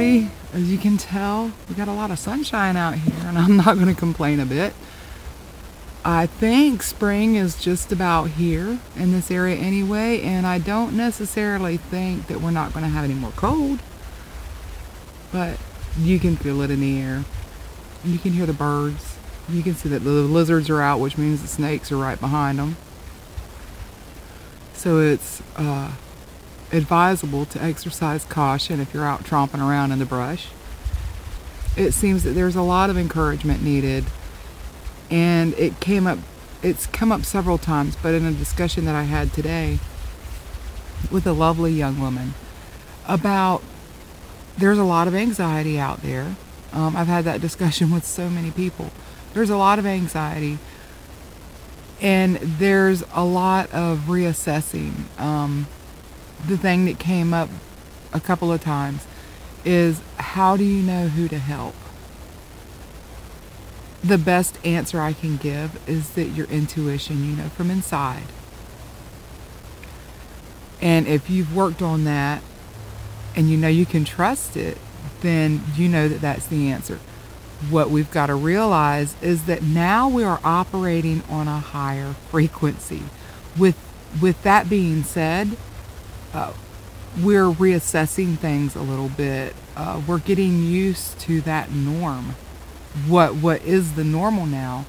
everybody. As you can tell, we got a lot of sunshine out here, and I'm not going to complain a bit. I think spring is just about here in this area anyway, and I don't necessarily think that we're not going to have any more cold, but you can feel it in the air. And you can hear the birds. You can see that the lizards are out, which means the snakes are right behind them. So it's advisable to exercise caution if you're out tromping around in the brush. It seems that there's a lot of encouragement needed, and it's come up several times, but in a discussion that I had today with a lovely young woman about there's a lot of anxiety out there. I've had that discussion with so many people. There's a lot of anxiety, and there's a lot of reassessing. The thing that came up a couple of times is, how do you know who to help? The best answer I can give is that your intuition, you know, from inside. And if you've worked on that and you know you can trust it, then you know that that's the answer. What we've got to realize is that now we are operating on a higher frequency. With that being said, we're reassessing things a little bit. We're getting used to that norm. What is the normal now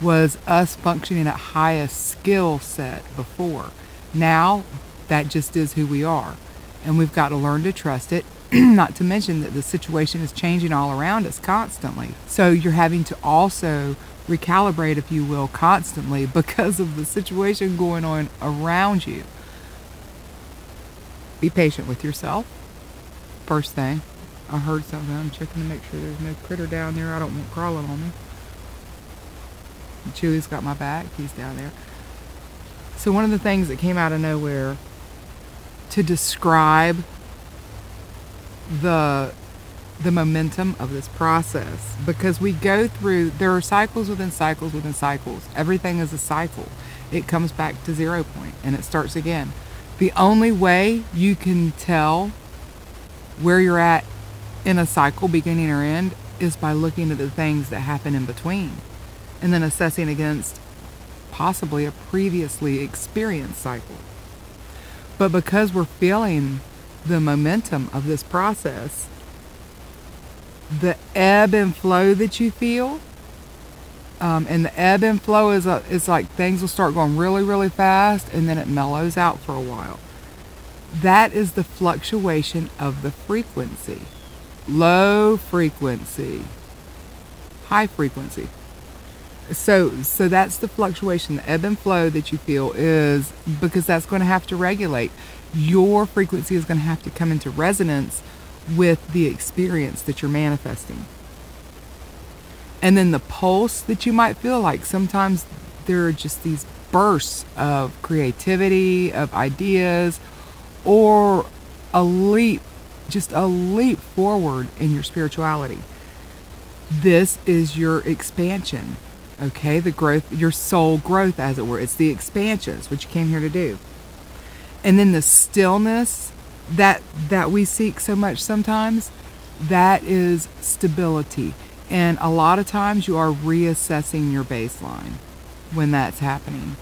was us functioning at highest skill set before. Now that just is who we are, and we've got to learn to trust it. Not to mention that the situation is changing all around us constantly. So you're having to also recalibrate, if you will, constantly because of the situation going on around you. Be patient with yourself. First thing. I heard something. I'm checking to make sure there's no critter down there I don't want crawling on me. Chewy's got my back. He's down there. So one of the things that came out of nowhere to describe the momentum of this process, because we go through, there are cycles within cycles within cycles. Everything is a cycle. It comes back to 0 point and it starts again. The only way you can tell where you're at in a cycle, beginning or end, is by looking at the things that happen in between and then assessing against possibly a previously experienced cycle. But because we're feeling the momentum of this process, the ebb and flow that you feel, and the ebb and flow is like things will start going really, really fast, and then it mellows out for a while. That is the fluctuation of the frequency. Low frequency, high frequency. So that's the fluctuation. The ebb and flow that you feel is because that's going to have to regulate. Your frequency is going to have to come into resonance with the experience that you're manifesting. And then the pulse that you might feel like. Sometimes there are just these bursts of creativity, of ideas, or a leap, just a leap forward in your spirituality. This is your expansion, okay? The growth, your soul growth, as it were. It's the expansion. It's what you came here to do. And then the stillness that we seek so much sometimes, that is stability. And a lot of times you are reassessing your baseline when that's happening.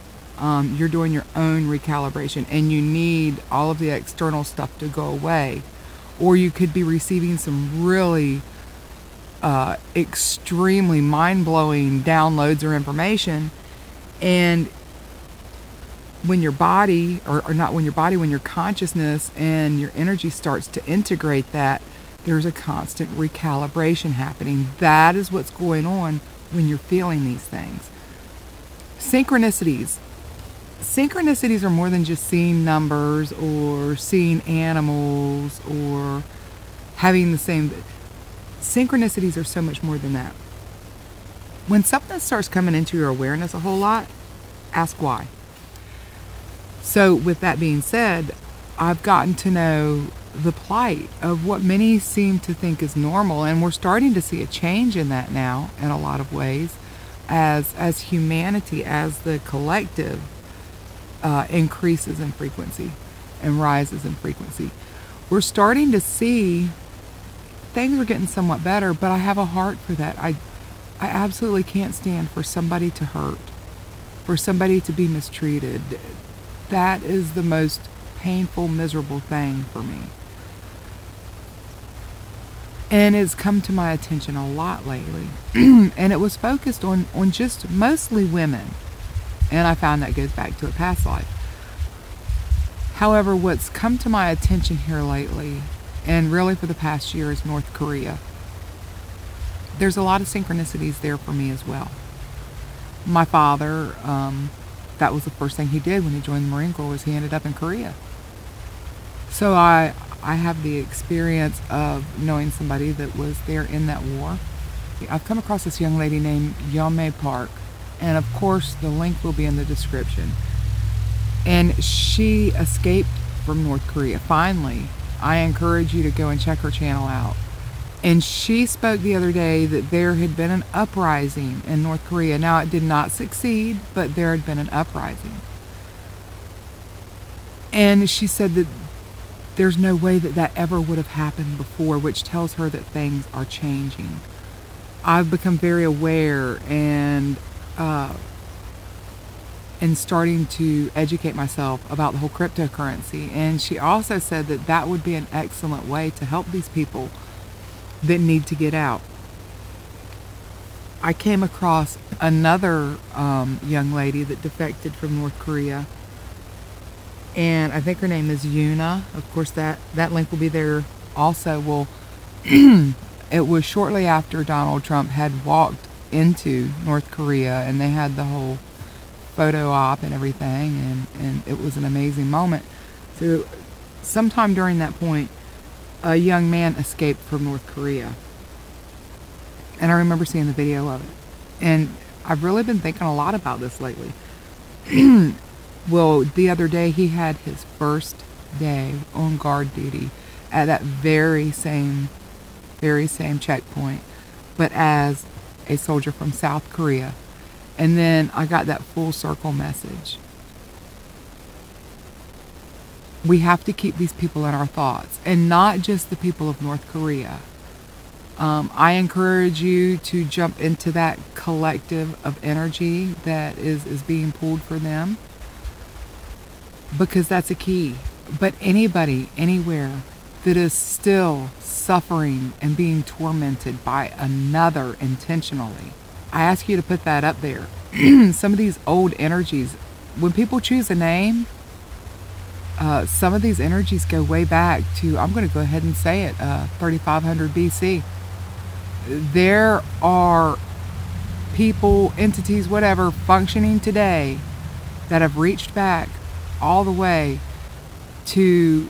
You're doing your own recalibration, and you need all of the external stuff to go away. Or you could be receiving some really extremely mind-blowing downloads or information, and when your body, or not when your body, when your consciousness and your energy starts to integrate that, there's a constant recalibration happening. That is what's going on when you're feeling these things. Synchronicities. Synchronicities are more than just seeing numbers or seeing animals or having the same. Synchronicities are so much more than that. When something starts coming into your awareness a whole lot, ask why. So with that being said, I've gotten to know the plight of what many seem to think is normal, and we're starting to see a change in that now in a lot of ways as humanity, as the collective increases in frequency and rises in frequency. We're starting to see things are getting somewhat better, but I have a heart for that. I absolutely can't stand for somebody to hurt, for somebody to be mistreated. That is the most painful, miserable thing for me. And it's come to my attention a lot lately. And it was focused on just mostly women. And I found that goes back to a past life. However, what's come to my attention here lately, and really for the past year, is North Korea. There's a lot of synchronicities there for me as well. My father, that was the first thing he did when he joined the Marine Corps, was he ended up in Korea. So I have the experience of knowing somebody that was there in that war. I've come across this young lady named Yeonmi Park, and of course the link will be in the description. And she escaped from North Korea, finally. I encourage you to go and check her channel out. And she spoke the other day that there had been an uprising in North Korea. Now, it did not succeed, but there had been an uprising. And she said that there's no way that that ever would have happened before, which tells her that things are changing. I've become very aware and starting to educate myself about the whole cryptocurrency. And she also said that that would be an excellent way to help these people that need to get out. I came across another young lady that defected from North Korea, and I think her name is Yuna. Of course, that link will be there also. Well, it was shortly after Donald Trump had walked into North Korea, and they had the whole photo op and everything, and it was an amazing moment. So sometime during that point, a young man escaped from North Korea, and I remember seeing the video of it, and I've really been thinking a lot about this lately. Well, the other day he had his first day on guard duty at that very same checkpoint, but as a soldier from South Korea. And then I got that full circle message. We have to keep these people in our thoughts, and not just the people of North Korea. I encourage you to jump into that collective of energy that is being pulled for them, because that's a key. But anybody, anywhere that is still suffering and being tormented by another intentionally, I ask you to put that up there. Some of these old energies, when people choose a name, some of these energies go way back to, I'm going to go ahead and say it, 3500 BC. There are people, entities, whatever, functioning today that have reached back all the way to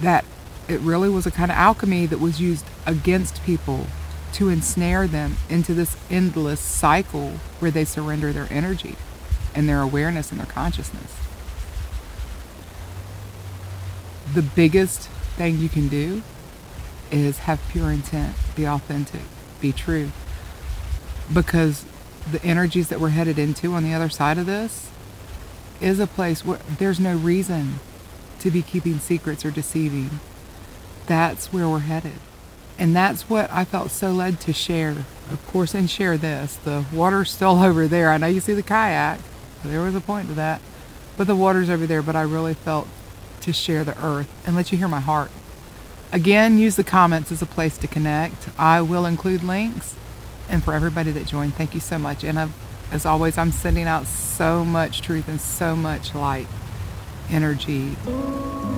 that. It really was a kind of alchemy that was used against people to ensnare them into this endless cycle where they surrender their energy and their awareness and their consciousness. The biggest thing you can do is have pure intent, be authentic, be true, because the energies that we're headed into on the other side of this is a place where there's no reason to be keeping secrets or deceiving. That's where we're headed. And that's what I felt so led to share, of course, and share this. The water's still over there. I know you see the kayak. There was a point to that. But the water's over there, but I really felt to share the earth and let you hear my heart. Again, use the comments as a place to connect. I will include links. And for everybody that joined, thank you so much. And as always, I'm sending out so much truth and so much light, energy.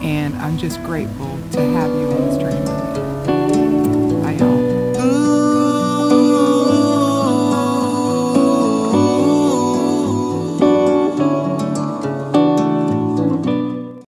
And I'm just grateful to have you in this dream.